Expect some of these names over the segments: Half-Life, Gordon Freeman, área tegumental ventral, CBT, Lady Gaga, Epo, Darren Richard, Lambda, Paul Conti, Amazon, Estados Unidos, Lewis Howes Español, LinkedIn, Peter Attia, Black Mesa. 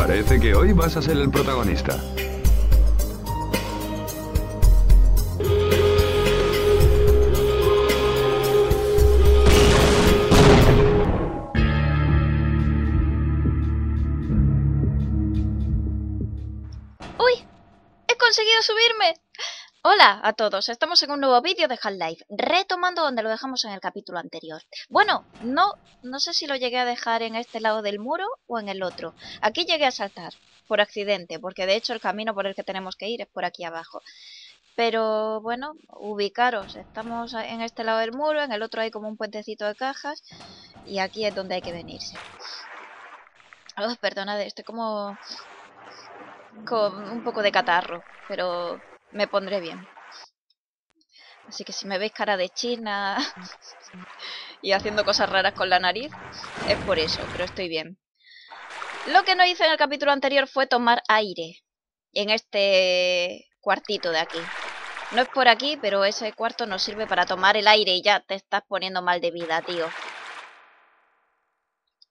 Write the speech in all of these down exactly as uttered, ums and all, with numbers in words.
Parece que hoy vas a ser el protagonista. Subirme. Hola a todos, estamos en un nuevo vídeo de Half-Life, retomando donde lo dejamos en el capítulo anterior. Bueno, no, no sé si lo llegué a dejar en este lado del muro o en el otro. Aquí llegué a saltar, por accidente, porque de hecho el camino por el que tenemos que ir es por aquí abajo. Pero bueno, ubicaros, estamos en este lado del muro, en el otro hay como un puentecito de cajas, y aquí es donde hay que venirse. Oh, perdonad, estoy como... con un poco de catarro, pero me pondré bien. Así que si me veis cara de china y haciendo cosas raras con la nariz, es por eso, pero estoy bien. Lo que no hice en el capítulo anterior fue tomar aire en este cuartito de aquí. No es por aquí, pero ese cuarto nos sirve para tomar el aire y ya te estás poniendo mal de vida, tío.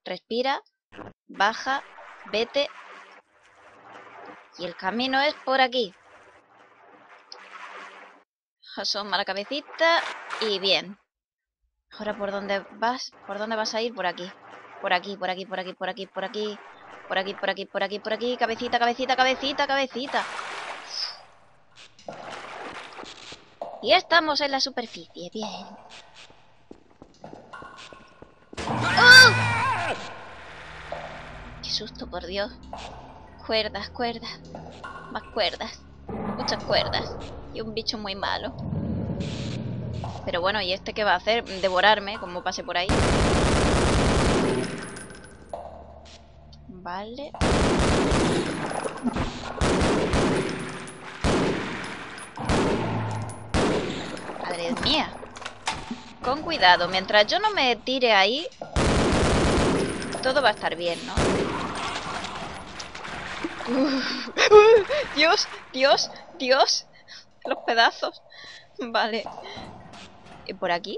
Respira, baja, vete... Y el camino es por aquí. Asoma la cabecita y bien. Ahora, ¿por dónde vas? ¿Por dónde vas a ir? Por aquí. Por aquí, por aquí, por aquí, por aquí, por aquí. Por aquí, por aquí, por aquí, por aquí. Cabecita, cabecita, cabecita, cabecita. Y estamos en la superficie. Bien. ¡Oh! ¡Qué susto, por Dios! Cuerdas, cuerdas, más cuerdas, muchas cuerdas y un bicho muy malo. Pero bueno, ¿y este qué va a hacer? Devorarme, como pase por ahí. Vale. Madre mía. Con cuidado, mientras yo no me tire ahí, todo va a estar bien, ¿no? Uh, uh, Dios, Dios, Dios. Los pedazos. Vale. ¿Y por aquí?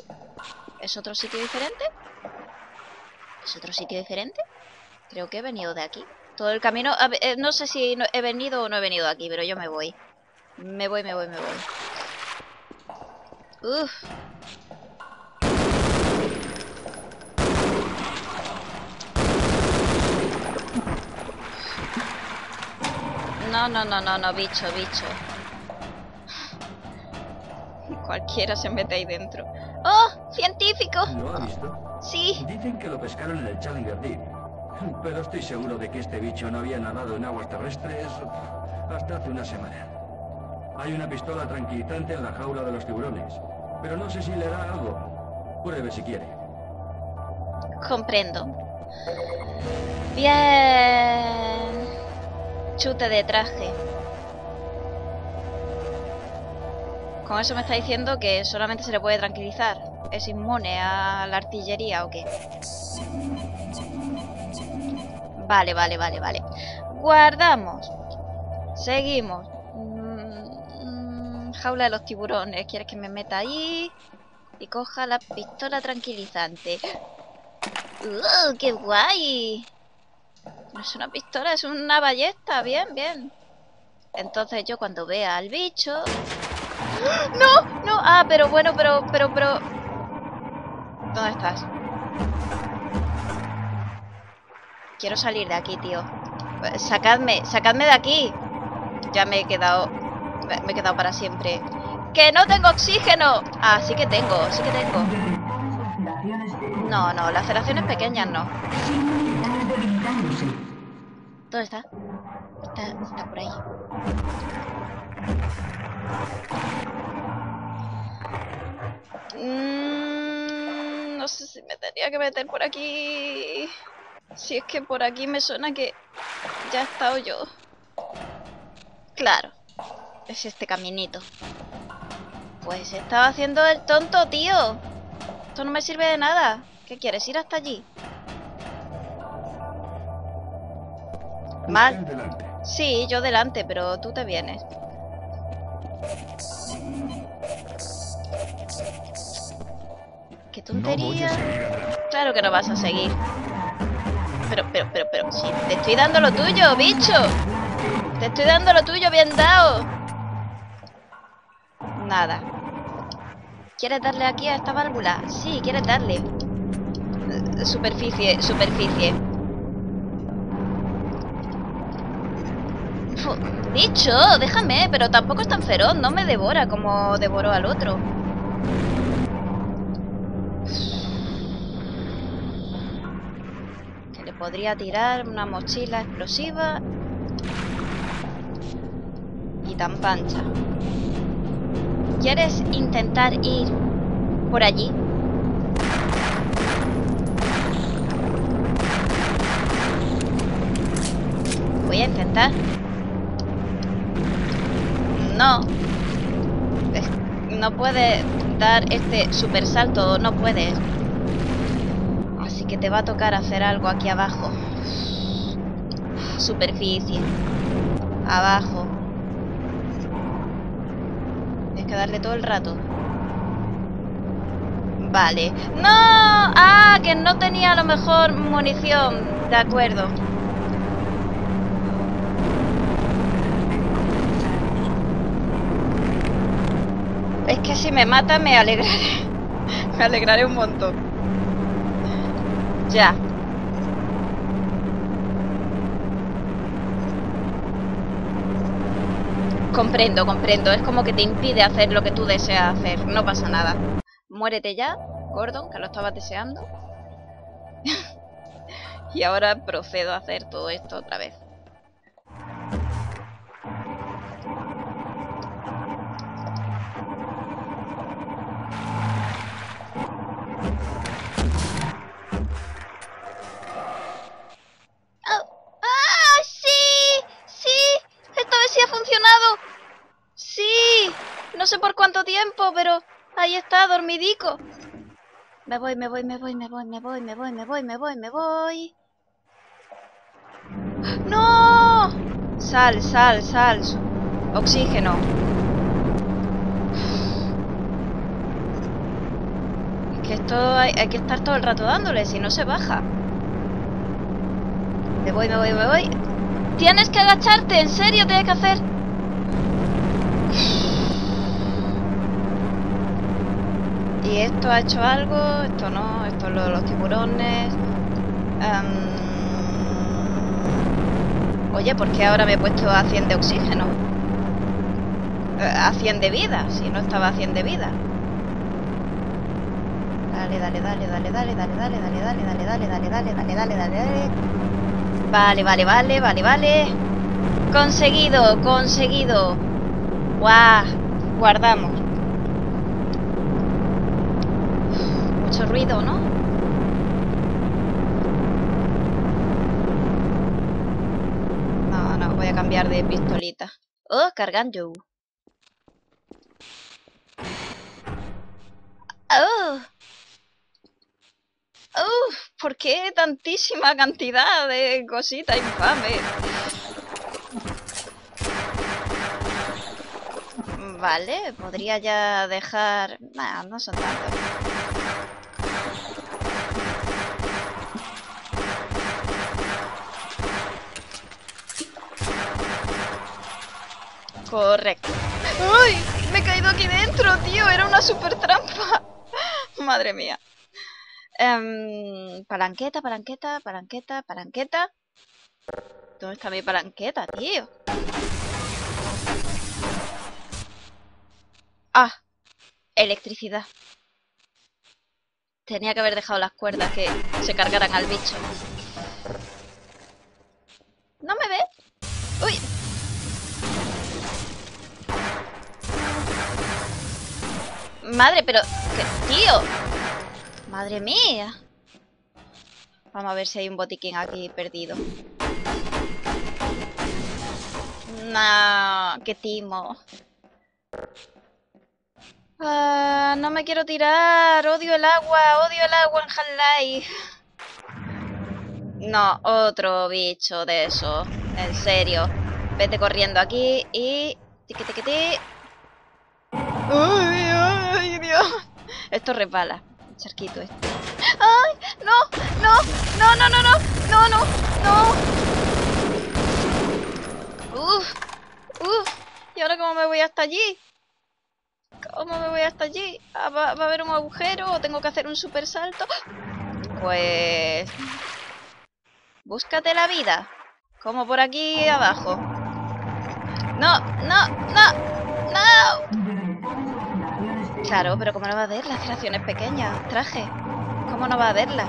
¿Es otro sitio diferente? ¿Es otro sitio diferente? Creo que he venido de aquí. Todo el camino... A, eh, no sé si no, he venido o no he venido de aquí, pero yo me voy. Me voy, me voy, me voy. Uff. No, no, no, no, no, bicho, bicho. Cualquiera se mete ahí dentro. ¡Oh! ¡Científico! ¿Lo ha visto? Sí. Dicen que lo pescaron en el Challenger Deep. Pero estoy seguro de que este bicho no había nadado en aguas terrestres hasta hace una semana. Hay una pistola tranquilizante en la jaula de los tiburones. Pero no sé si le da algo. Pruebe si quiere. Comprendo. Bien. Chute de traje. Con eso me está diciendo que solamente se le puede tranquilizar. ¿Es inmune a la artillería o qué? Vale, vale, vale, vale. Guardamos. Seguimos. Mm, jaula de los tiburones. ¿Quieres que me meta ahí? Y coja la pistola tranquilizante. ¡Uh, qué guay! No es una pistola, es una ballesta. Bien, bien. Entonces yo cuando vea al bicho... ¡No! ¡No! Ah, pero bueno, pero, pero, pero... ¿Dónde estás? Quiero salir de aquí, tío. Sacadme, sacadme de aquí. Ya me he quedado... Me he quedado para siempre. ¡Que no tengo oxígeno! Ah, sí que tengo, sí que tengo. No, no, las relaciones pequeñas no. ¿Dónde está? está? Está por ahí. Mm, no sé si me tendría que meter por aquí. Si es que por aquí me suena que ya he estado yo. Claro, es este caminito. Pues estaba haciendo el tonto, tío. Esto no me sirve de nada. ¿Qué quieres? ¿Ir hasta allí? Mal. Sí, yo delante, pero tú te vienes. Qué tontería. Claro que no vas a seguir. pero, pero, pero, pero... Sí, te estoy dando lo tuyo, bicho. Te estoy dando lo tuyo, bien dado. Nada. ¿Quieres darle aquí a esta válvula? Sí, quieres darle. Uh, superficie, superficie. Uf, bicho, déjame, pero tampoco es tan feroz. No me devora como devoró al otro. Que le podría tirar una mochila explosiva. Y tan pancha. ¿Quieres intentar ir por allí? Voy a intentar. No. No puedes dar este super salto, no puedes. Así que te va a tocar hacer algo aquí abajo. Superficie. Abajo. Que darle todo el rato. Vale. ¡No! ¡Ah! Que no tenía a lo mejor munición. De acuerdo. Es que si me mata me alegraré. Me alegraré un montón. Ya. Comprendo, comprendo. Es como que te impide hacer lo que tú deseas hacer. No pasa nada. Muérete ya, Gordon, que lo estabas deseando. Y ahora procedo a hacer todo esto otra vez. No sé por cuánto tiempo, pero ahí está, dormidico. Me voy, me voy, me voy, me voy, me voy, me voy, me voy, me voy, me voy. ¡No! Sal, sal, sal. Oxígeno. Es que esto hay, hay que estar todo el rato dándole, si no se baja. Me voy, me voy, me voy. Tienes que agacharte, en serio, tienes que hacer... Y esto ha hecho algo, esto no, esto es lo de los tiburones. Um... Oye, ¿por qué ahora me he puesto a cien de oxígeno? A cien de vida, si no estaba a cien de vida. Dale, dale, dale, dale, dale, dale, dale, dale, dale, dale, dale, dale, dale, dale, dale, dale, dale. Vale, vale, vale, vale, vale. Conseguido, conseguido. ¡Guau! Guardamos. Mucho ruido, ¿no? No, no, voy a cambiar de pistolita. ¡Oh, cargando! ¡Oh! ¡Uf! ¿Por qué tantísima cantidad de cositas infames? Vale, podría ya dejar... Nah, no son tantos. Correcto. ¡Uy! Me he caído aquí dentro, tío. Era una super trampa. Madre mía. Um, palanqueta, palanqueta, palanqueta, palanqueta. ¿Dónde está mi palanqueta, tío? Ah, electricidad. Tenía que haber dejado las cuerdas que se cargaran al bicho. ¿No me ve? ¡Uy! Madre, pero... ¿Qué, tío? Madre mía. Vamos a ver si hay un botiquín aquí perdido. No, qué timo. Ah, no me quiero tirar. Odio el agua, odio el agua en Half-Life. No, otro bicho de eso. En serio. Vete corriendo aquí y... Tiqui, tiqui, tiqui. ¡Uy! Esto resbala, el charquito este. ¡Ay! ¡No! ¡No! ¡No, no, no, no! ¡No, no! ¡No! ¡Uf! ¡Uf! ¿Y ahora cómo me voy hasta allí? ¿Cómo me voy hasta allí? ¿Va, va a haber un agujero o tengo que hacer un super salto? Pues... búscate la vida. Como por aquí abajo. ¡No! ¡No! ¡No! ¡No! Claro, pero ¿cómo no va a ver las creaciones pequeñas? Traje. ¿Cómo no va a verlas?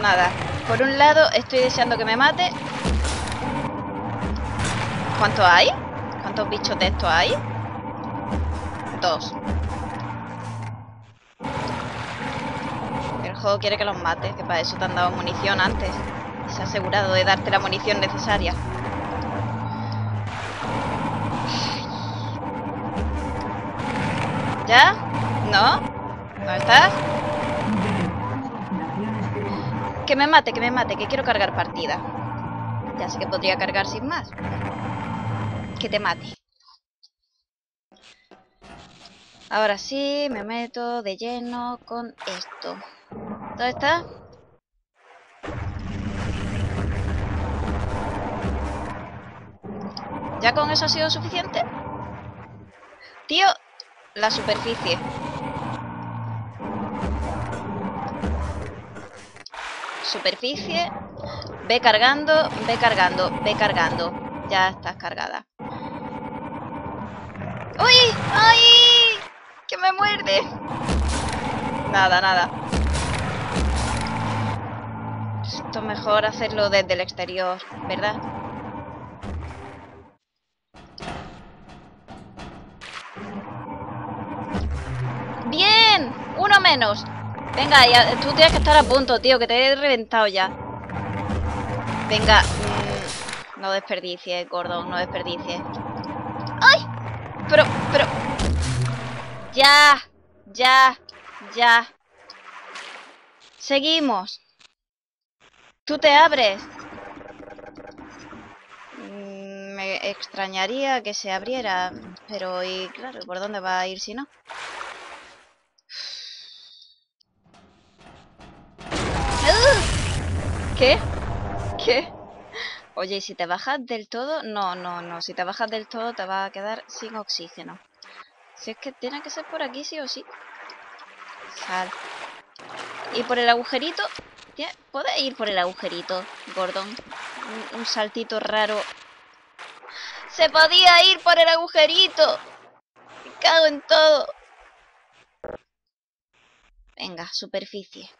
Nada. Por un lado, estoy deseando que me mate. ¿Cuántos hay? ¿Cuántos bichos de estos hay? Dos. El juego quiere que los mates, que para eso te han dado munición antes. Y se ha asegurado de darte la munición necesaria. ¿Ya? ¿No? ¿Dónde estás? Que me mate, que me mate, que quiero cargar partida. Ya sé que podría cargar sin más. Que te mate. Ahora sí, me meto de lleno con esto. ¿Dónde está? ¿Ya con eso ha sido suficiente? Tío... la superficie. Superficie. Ve cargando, ve cargando, ve cargando. Ya estás cargada. ¡Uy! ¡Ay! ¡Que me muerde! Nada, nada. Esto es mejor hacerlo desde el exterior, ¿verdad? ¡Bien! ¡Uno menos! Venga, ya, tú tienes que estar a punto, tío, que te he reventado ya. Venga, mmm, no desperdicies, Gordon, no desperdicies. ¡Ay! Pero, pero... ¡Ya! ¡Ya! ¡Ya! Seguimos. Tú te abres. Mm, me extrañaría que se abriera, pero y claro, ¿por dónde va a ir si no? ¿Qué? ¿Qué? Oye, ¿y si te bajas del todo? No, no, no. Si te bajas del todo te vas a quedar sin oxígeno. Si es que tiene que ser por aquí sí o sí. Sal. Y por el agujerito... ¿Puedes ir por el agujerito, Gordon? Un, un saltito raro. ¡Se podía ir por el agujerito! ¡Me cago en todo! Venga, superficie.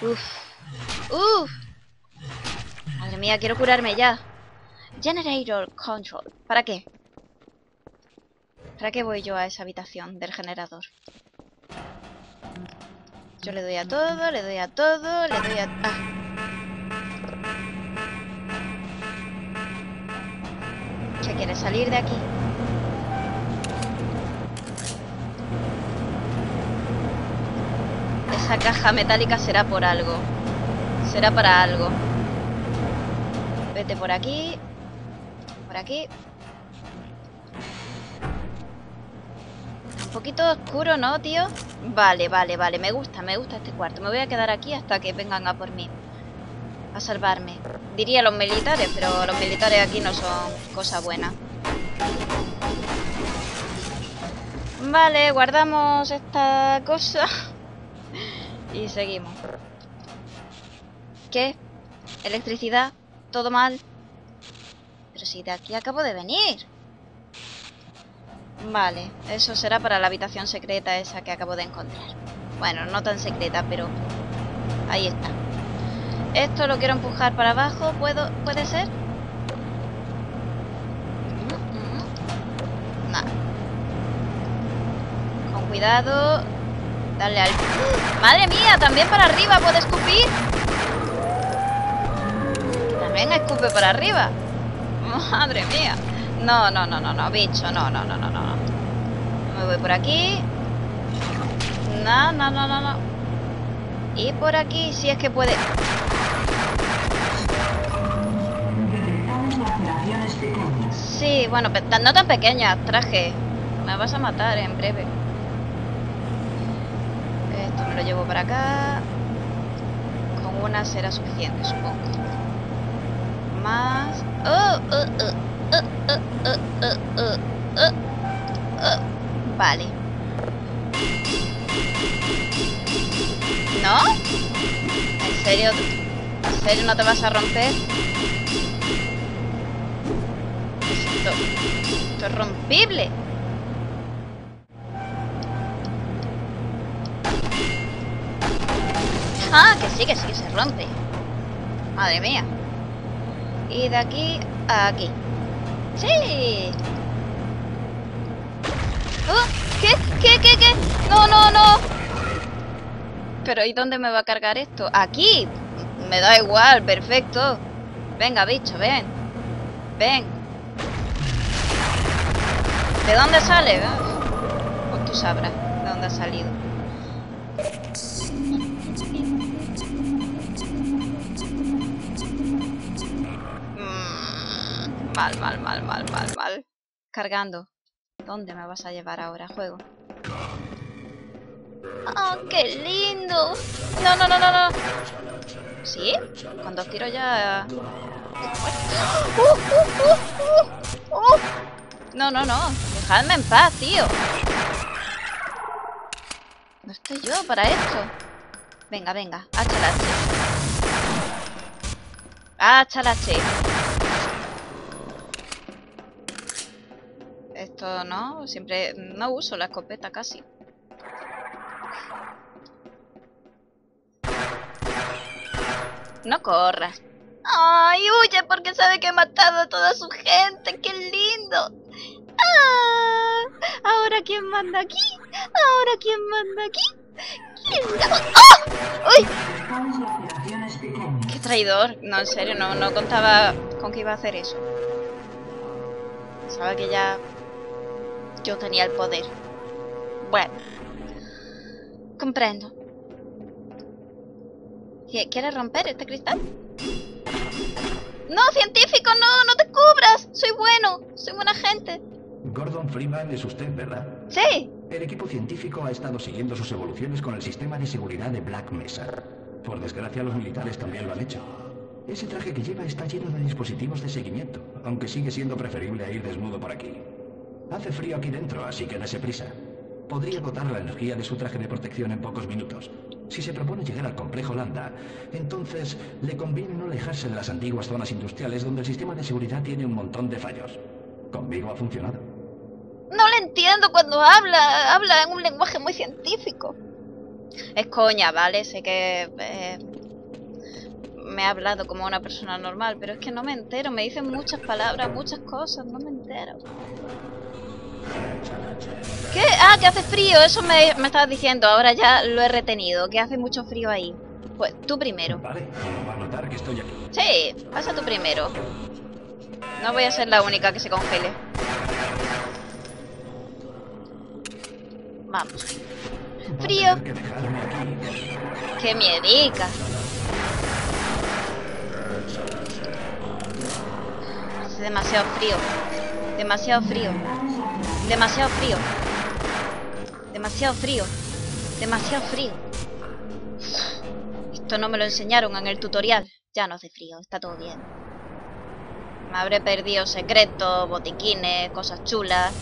Uf, uf. Madre mía, quiero curarme ya. Generator control. ¿Para qué? ¿Para qué voy yo a esa habitación del generador? Yo le doy a todo, le doy a todo, le doy a... Ah. ¿Qué quieres salir de aquí? Esa caja metálica será por algo. Será para algo. Vete por aquí. Por aquí. Un poquito oscuro, ¿no, tío? Vale, vale, vale. Me gusta, me gusta este cuarto. Me voy a quedar aquí hasta que vengan a por mí. A salvarme. Diría los militares, pero los militares aquí no son cosa buena. Vale, guardamos esta cosa. Y seguimos. ¿Qué? Electricidad, todo mal. Pero si de aquí acabo de venir. Vale, eso será para la habitación secreta esa que acabo de encontrar. Bueno, no tan secreta, pero... ahí está. Esto lo quiero empujar para abajo. ¿Puedo? ¿Puede ser? Nada. Con cuidado... Dale al... ¡Uh! ¡Madre mía! ¿También para arriba puedo escupir? También escupe para arriba. ¡Madre mía! No, no, no, no, no, bicho. No, no, no, no, no, no. Me voy por aquí. No, no, no, no, no. Y por aquí, si es que puede... Sí, bueno, no tan pequeña, traje. Me vas a matar en breve. me lo llevo para acá. Con una será suficiente, supongo. Más... ¡Oh! ¡Oh! ¡Oh! ¡Oh! ¡Oh! ¡Oh! ¡Oh! ¡Oh! Vale. ¿No? ¿En serio? ¿En serio no te vas a romper? Esto... esto es rompible. Ah, que sí, que sí, que se rompe. Madre mía. Y de aquí a aquí. ¡Sí! ¡Oh! ¿Qué? ¿Qué? ¿Qué? ¿Qué? ¡No, no, no! Pero ¿y dónde me va a cargar esto? ¡Aquí! Me da igual, perfecto. Venga, bicho, ven. Ven. ¿De dónde sale? Pues tú sabrás de dónde ha salido. Mal, mal, mal, mal, mal, mal. Cargando. ¿Dónde me vas a llevar ahora, juego? ¡Oh, qué lindo! No, no, no, no, no. ¿Sí? Con dos tiros ya... ¡Uh, uh, uh, uh, uh! No, no, no. Dejadme en paz, tío. No estoy yo para esto. Venga, venga. Achalache. Achalache. Esto no, siempre no uso la escopeta casi. No corras. Ay, huye porque sabe que he matado a toda su gente. ¡Qué lindo! ¡Ah! Ahora quién manda aquí. Ahora quién manda aquí. ¿Quién manda? ¡Oh! ¡Uy! ¡Qué traidor! No, en serio, no, no contaba con que iba a hacer eso. Pensaba que ya... yo tenía el poder. Bueno. Comprendo. ¿Quieres romper este cristal? ¡No, científico! ¡No! ¡No te cubras! ¡Soy bueno! ¡Soy buena gente! Gordon Freeman es usted, ¿verdad? ¡Sí! El equipo científico ha estado siguiendo sus evoluciones con el sistema de seguridad de Black Mesa. Por desgracia, los militares también lo han hecho. Ese traje que lleva está lleno de dispositivos de seguimiento, aunque sigue siendo preferible a ir desnudo por aquí. Hace frío aquí dentro, así que dése prisa. Podría agotar la energía de su traje de protección en pocos minutos. Si se propone llegar al complejo Lambda, entonces le conviene no alejarse de las antiguas zonas industriales donde el sistema de seguridad tiene un montón de fallos. Conmigo ha funcionado. No le entiendo cuando habla. Habla en un lenguaje muy científico. Es coña, ¿vale? Sé que... Eh... me ha hablado como una persona normal, pero es que no me entero, me dicen muchas palabras, muchas cosas, no me entero. ¿Qué? Ah, que hace frío, eso me, me estabas diciendo, ahora ya lo he retenido, que hace mucho frío ahí. Pues tú primero. Vale, va a notar que estoy aquí. Sí, pasa tú primero. No voy a ser la única que se congele. Vamos. Frío. ¡Qué miedica! Demasiado frío. Demasiado frío. Demasiado frío. Demasiado frío. Demasiado frío. Esto no me lo enseñaron en el tutorial. Ya no hace frío, está todo bien. Me habré perdido secretos, botiquines, cosas chulas.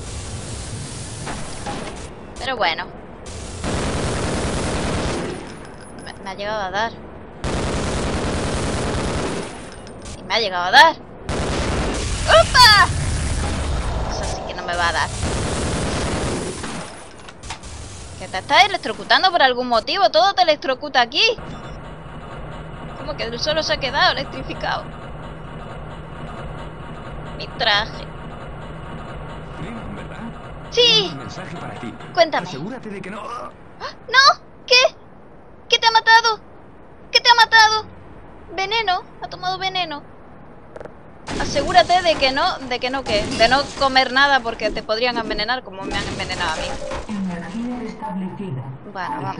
Pero bueno. Me, me ha llegado a dar. Y me ha llegado a dar. ¡Opa! Eso sí que no me va a dar. Que te estás electrocutando por algún motivo. Todo te electrocuta aquí. Como que solo se ha quedado electrificado. Mi traje. Freeman, ¿verdad? Sí. Un mensaje para ti. Cuéntame. Asegúrate de que no... ¡Ah! ¡No! ¿Qué? ¿Qué te ha matado? ¿Qué te ha matado? Veneno. Ha tomado veneno. Asegúrate de que no, de que no que, de no comer nada porque te podrían envenenar como me han envenenado a mí. Bueno, vamos.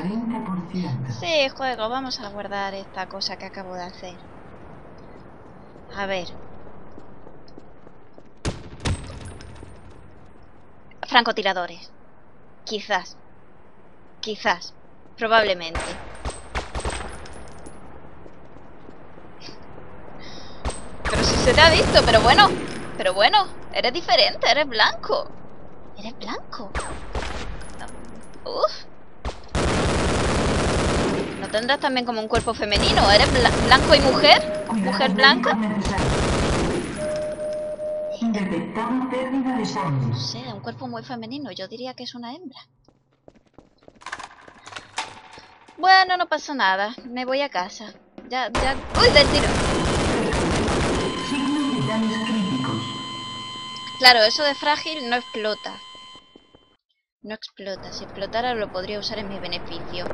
Sí, juego, vamos a guardar esta cosa que acabo de hacer. A ver. Francotiradores. Quizás. Quizás. Probablemente. Pero si se te ha visto, pero bueno. Pero bueno, eres diferente, eres blanco. Eres blanco. Uff. ¿No tendrás también como un cuerpo femenino? ¿Eres bla blanco y mujer? ¿Mujer blanca? Detectado pérdida de sangre. No sé, un cuerpo muy femenino. Yo diría que es una hembra. Bueno, no pasa nada. Me voy a casa. Ya, ya... ¡Uy, del tiro! Signos vitales críticos. Claro, eso de frágil no explota. No explota. Si explotara lo podría usar en mi beneficio.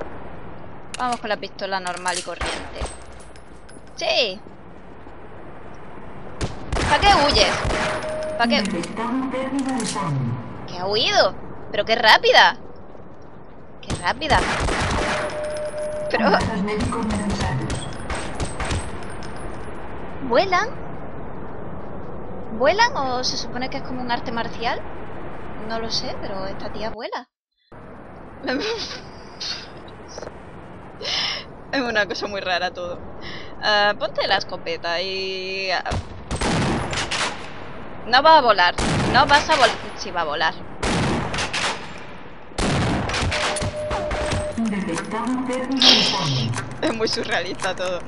Vamos con la pistola normal y corriente. ¡Sí! ¿Para qué huyes? ¿Para qué? ¿Qué ha huido? Pero qué rápida. Qué rápida. Pero... ¿Vuelan? ¿Vuelan o se supone que es como un arte marcial? No lo sé, pero esta tía vuela. Es una cosa muy rara todo. Uh, ponte la escopeta y... No va a volar, no vas a volar. Sí, va a volar. Es muy surrealista todo.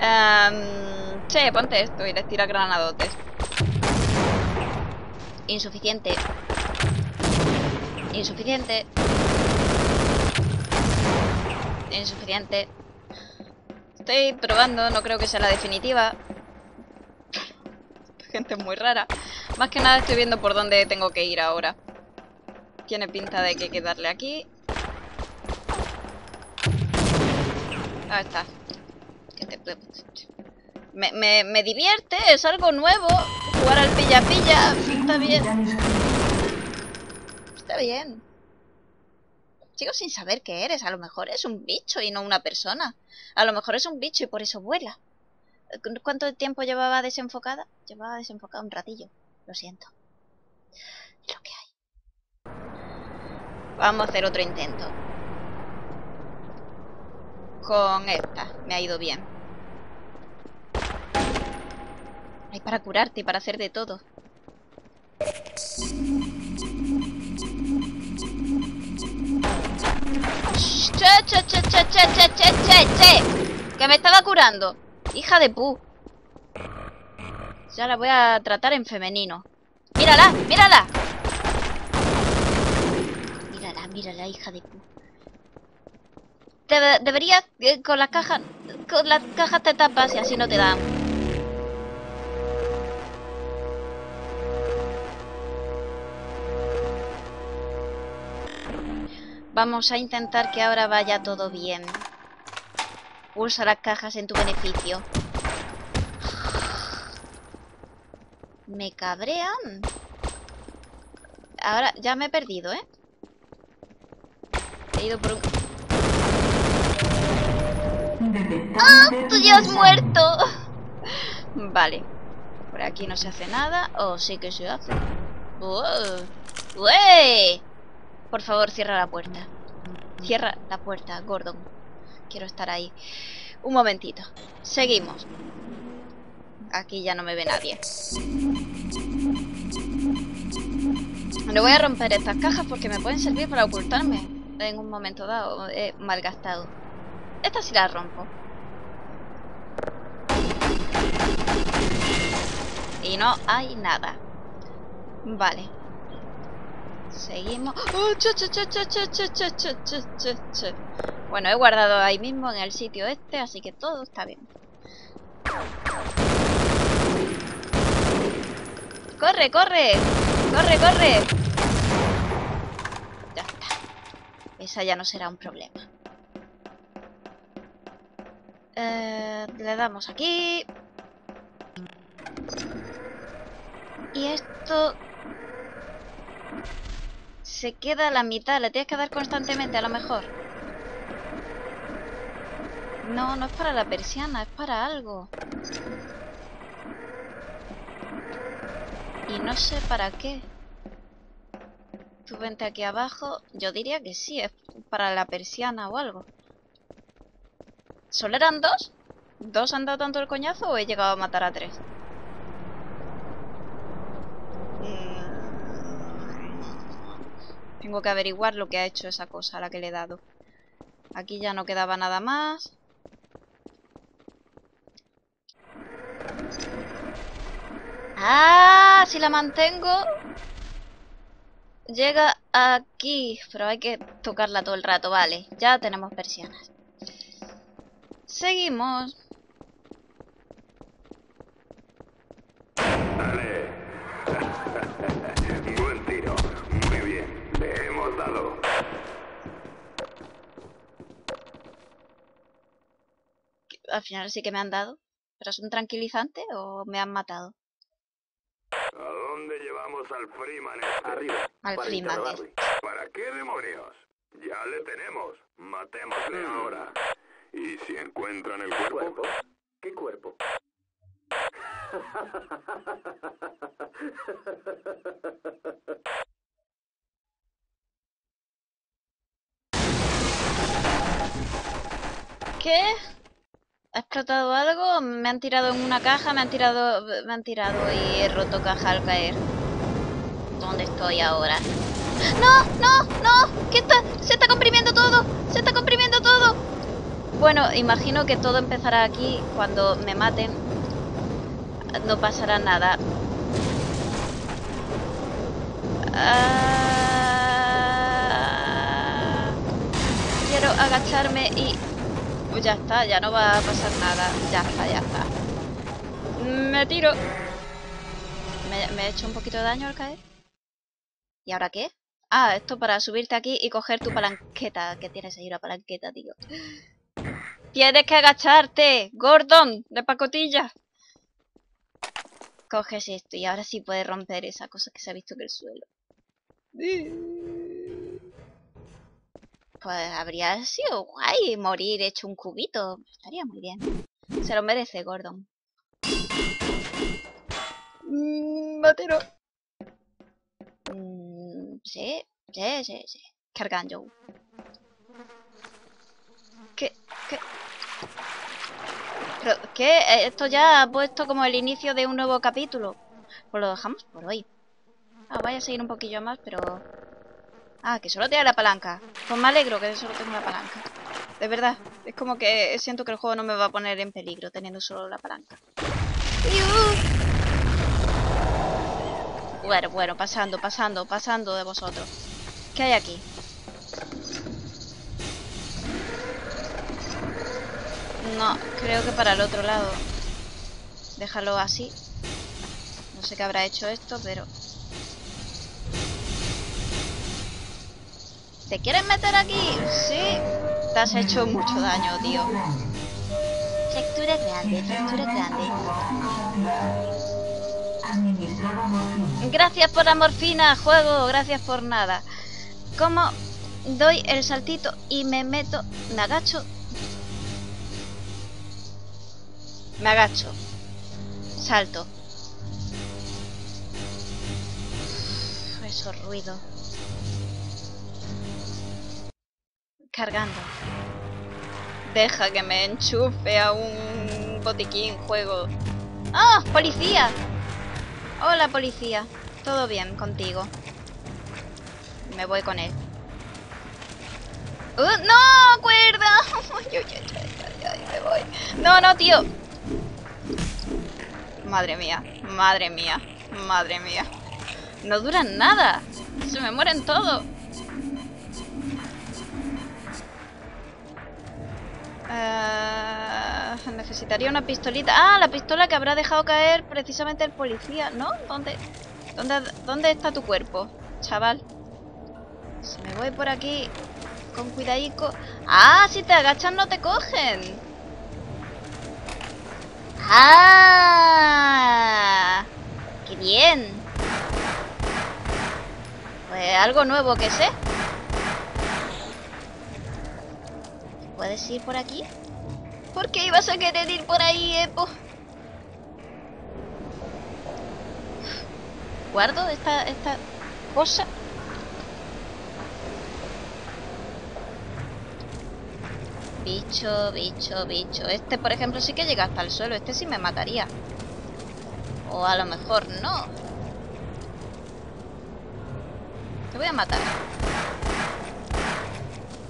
Um, che, ponte esto y les tira granadotes. Insuficiente. Insuficiente. Insuficiente. Estoy probando, no creo que sea la definitiva. Gente muy rara. Más que nada estoy viendo por dónde tengo que ir ahora. Tiene pinta de que hay que darle aquí. Ahí está. Me, me, me divierte, es algo nuevo. Jugar al pilla-pilla. Está bien. Está bien. Sigo sin saber qué eres. A lo mejor es un bicho y no una persona. A lo mejor es un bicho y por eso vuela. ¿Cuánto tiempo llevaba desenfocada? Llevaba desenfocada un ratillo. Lo siento. Es lo que hay. Vamos a hacer otro intento. Con esta. Me ha ido bien. Hay para curarte y para hacer de todo. Che, che, che, che, che, che, che, che, che. Que me estaba curando. Hija de pu. Ya la voy a tratar en femenino. ¡Mírala! ¡Mírala! Mírala, mírala, hija de pu. Debe, deberías... Eh, con las cajas... Con las cajas te tapas y así no te dan. Vamos a intentar que ahora vaya todo bien. Usa las cajas en tu beneficio. Me cabrean. Ahora ya me he perdido, ¿eh? He ido por un... ¡Ah! ¡Oh, tú ya has muerto! Vale. Por aquí no se hace nada. Oh, sí que se hace. ¡Oh! ¡Uey! Por favor, cierra la puerta. Cierra la puerta, Gordon. Quiero estar ahí. Un momentito. Seguimos. Aquí ya no me ve nadie. No voy a romper estas cajas porque me pueden servir para ocultarme. En un momento dado he malgastado. Esta sí la rompo. Y no hay nada. Vale. Seguimos. ¡Oh, che, che, che, che, che, che, che, che, che! Bueno, he guardado ahí mismo en el sitio este, así que todo está bien. ¡Corre, corre! ¡Corre, corre! Ya está. Esa ya no será un problema. Eh, le damos aquí. Y esto... Se queda a la mitad, le tienes que dar constantemente a lo mejor. No, no es para la persiana, es para algo. Y no sé para qué. Tú vente aquí abajo. Yo diría que sí, es para la persiana o algo. ¿Solo eran dos? ¿Dos han dado tanto el coñazo o he llegado a matar a tres? Tengo que averiguar lo que ha hecho esa cosa a la que le he dado. Aquí ya no quedaba nada más. ¡Ah! Si la mantengo... llega aquí. Pero hay que tocarla todo el rato. Vale, ya tenemos persianas. Seguimos. Vale. Buen tiro. Muy bien. Le hemos dado. Al final sí que me han dado. ¿Pero es un tranquilizante o me han matado? ¿A dónde llevamos al Freeman? Arriba. Al Freeman. ¿Para qué demonios? Ya le tenemos. Matémosle ahora. ¿Y si encuentran el cuerpo? ¿Cuerpo? ¿Qué cuerpo? ¿Qué? ¿Ha explotado algo? Me han tirado en una caja, me han tirado, me han tirado y he roto caja al caer. ¿Dónde estoy ahora? ¡No! ¡No! ¡No! ¿Qué está? ¡Se está comprimiendo todo! ¡Se está comprimiendo todo! Bueno, imagino que todo empezará aquí. Cuando me maten no pasará nada. Ah... Quiero agacharme y... pues ya está, ya no va a pasar nada. Ya está, ya está. Me tiro. Me, me he hecho un poquito de daño al caer. ¿Y ahora qué? Ah, esto para subirte aquí y coger tu palanqueta. Que tienes ahí una palanqueta, tío. Tienes que agacharte, Gordon, de pacotilla. Coges esto y ahora sí puedes romper esa cosa que se ha visto en el suelo. Pues habría sido guay morir hecho un cubito. Estaría muy bien. Se lo merece, Gordon. Mm, Matero. Mm, sí, sí, sí, sí. Cargan yo. ¿Qué? ¿Qué? ¿Pero qué? Esto ya ha puesto como el inicio de un nuevo capítulo. Pues lo dejamos por hoy. Ah, voy a seguir un poquillo más, pero... ah, que solo tiene la palanca. Pues me alegro que solo tengo la palanca. De verdad, es como que siento que el juego no me va a poner en peligro teniendo solo la palanca. ¡Iu! Bueno, bueno, pasando, pasando, pasando de vosotros. ¿Qué hay aquí? No, creo que para el otro lado. Déjalo así. No sé qué habrá hecho esto, pero... ¿te quieres meter aquí? Sí. Te has hecho mucho daño, tío. Fractura grande, fractura grande. Gracias por la morfina, juego. Gracias por nada. ¿Cómo doy el saltito y me meto? Me agacho. Me agacho. Salto. Esos ruidos. Cargando. Deja que me enchufe a un botiquín, juego. ¡Ah! ¡Oh, policía! Hola, policía. Todo bien contigo. Me voy con él. ¡Uh! ¡No! ¡Cuerda! Yo, yo, yo, yo, yo, me voy. No, no, tío. Madre mía. Madre mía. Madre mía. No duran nada. Se me mueren todos. Uh, necesitaría una pistolita. Ah, la pistola que habrá dejado caer precisamente el policía, ¿no? ¿Dónde, dónde, dónde está tu cuerpo, chaval? Si me voy por aquí con cuidadico. Ah, si te agachas no te cogen. Ah, qué bien. Pues algo nuevo que sé. ¿Puedes ir por aquí? ¿Por qué ibas a querer ir por ahí, Epo? ¿Guardo esta, esta cosa? Bicho, bicho, bicho. Este, por ejemplo, sí que llega hasta el suelo. Este sí me mataría. O a lo mejor no. Te voy a matar.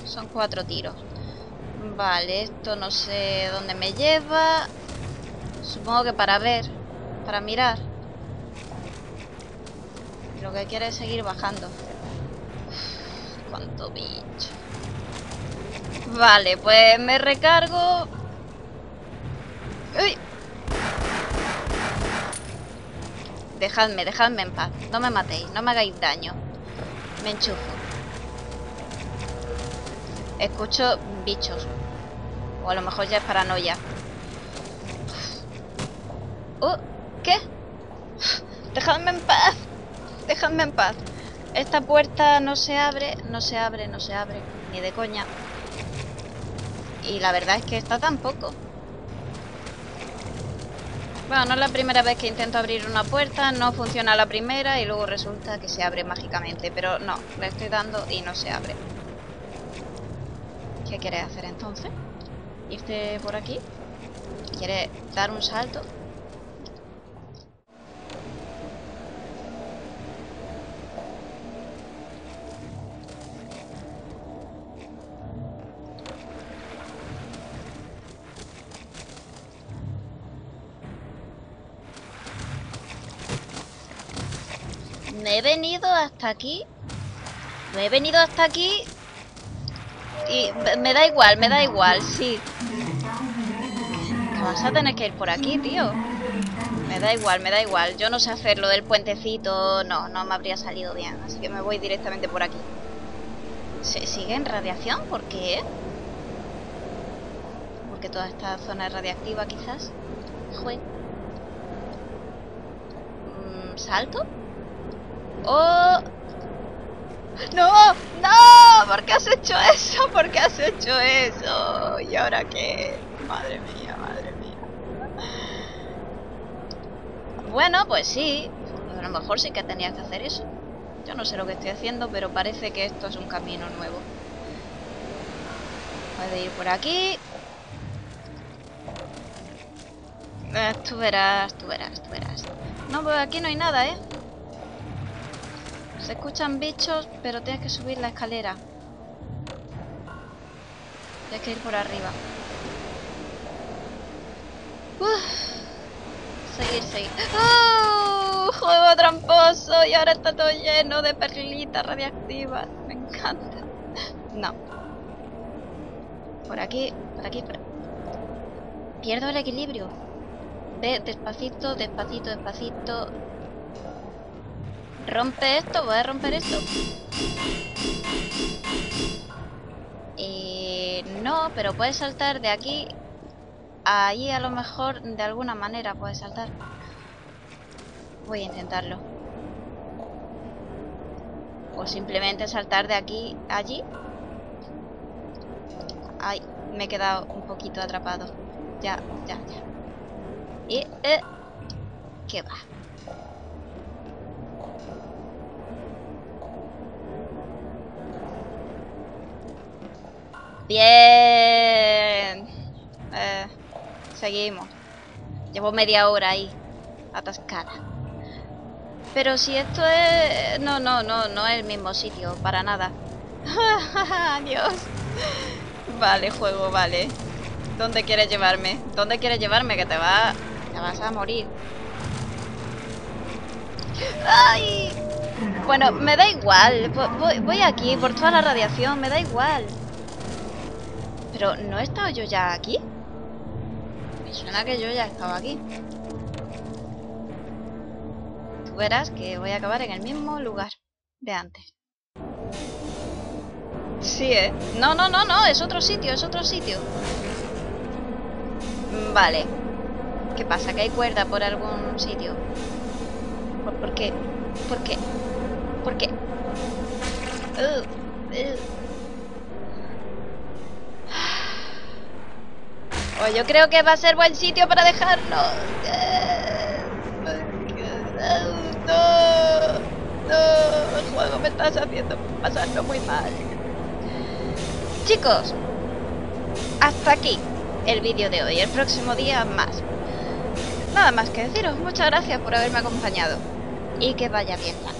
Son cuatro tiros. Vale, esto no sé dónde me lleva. Supongo que para ver, para mirar. Lo que quiero es seguir bajando. Uf, cuánto bicho. Vale, pues me recargo. ¡Uy! Dejadme, dejadme en paz. No me matéis, no me hagáis daño. Me enchufo. Escucho bichos. O a lo mejor ya es paranoia. Oh, ¿qué? Dejadme en paz. Dejadme en paz. Esta puerta no se abre, no se abre, no se abre. Ni de coña. Y la verdad es que esta tampoco. Bueno, no es la primera vez que intento abrir una puerta, no funciona la primera y luego resulta que se abre mágicamente. Pero no, le estoy dando y no se abre. ¿Qué quieres hacer entonces? ¿Irte por aquí? ¿Quieres dar un salto? Me he venido hasta aquí. Me he venido hasta aquí. Y me da igual, me da igual, sí. Vas a tener que ir por aquí, tío. Me da igual, me da igual. Yo no sé hacer lo del puentecito. No, no me habría salido bien. Así que me voy directamente por aquí. ¿Se sigue en radiación? ¿Por qué? Porque toda esta zona es radiactiva, quizás. Jue. ¿Salto? ¡Oh! ¡No! ¡No! ¿Por qué has hecho eso? ¿Por qué has hecho eso? ¿Y ahora qué? Madre mía, madre mía. Bueno, pues sí. A lo mejor sí que tenías que hacer eso. Yo no sé lo que estoy haciendo, pero parece que esto es un camino nuevo. Puedo ir por aquí. Eh, tú verás, tú verás, tú verás. No, pues aquí no hay nada, ¿eh? Se escuchan bichos, pero tienes que subir la escalera. Tienes que ir por arriba. Uf. Seguir, seguir. ¡Oh! ¡Juego tramposo! Y ahora está todo lleno de perlitas radiactivas. Me encanta. No. Por aquí, por aquí, por... Pierdo el equilibrio. Ve, despacito, despacito, despacito. Rompe esto, voy a romper esto. Eh, no, pero puedes saltar de aquí a allí, a lo mejor de alguna manera puedes saltar. Voy a intentarlo. O simplemente saltar de aquí a allí. Ay, me he quedado un poquito atrapado. Ya, ya, ya. Y, eh, ¿qué va? Bien. Eh, seguimos. Llevo media hora ahí, atascada. Pero si esto es... No, no, no, no es el mismo sitio, para nada. Adiós. Vale, juego, vale. ¿Dónde quieres llevarme? ¿Dónde quieres llevarme? Que te va... Te vas a morir. ¡Ay! Bueno, me da igual. Voy, voy aquí, por toda la radiación, me da igual. Pero, ¿no he estado yo ya aquí? Me suena que yo ya he estado aquí. Tú verás que voy a acabar en el mismo lugar de antes. Sí, ¿eh? No, no, no, no, es otro sitio, es otro sitio. Vale. ¿Qué pasa? ¿Que hay cuerda por algún sitio? ¿Por, por qué? ¿Por qué? ¿Por qué? Uh, uh. Pues yo creo que va a ser buen sitio para dejarnos. No, no, el juego me estás haciendo pasarlo muy mal. Chicos, hasta aquí el vídeo de hoy. El próximo día más. Nada más que deciros, muchas gracias por haberme acompañado y que vaya bien.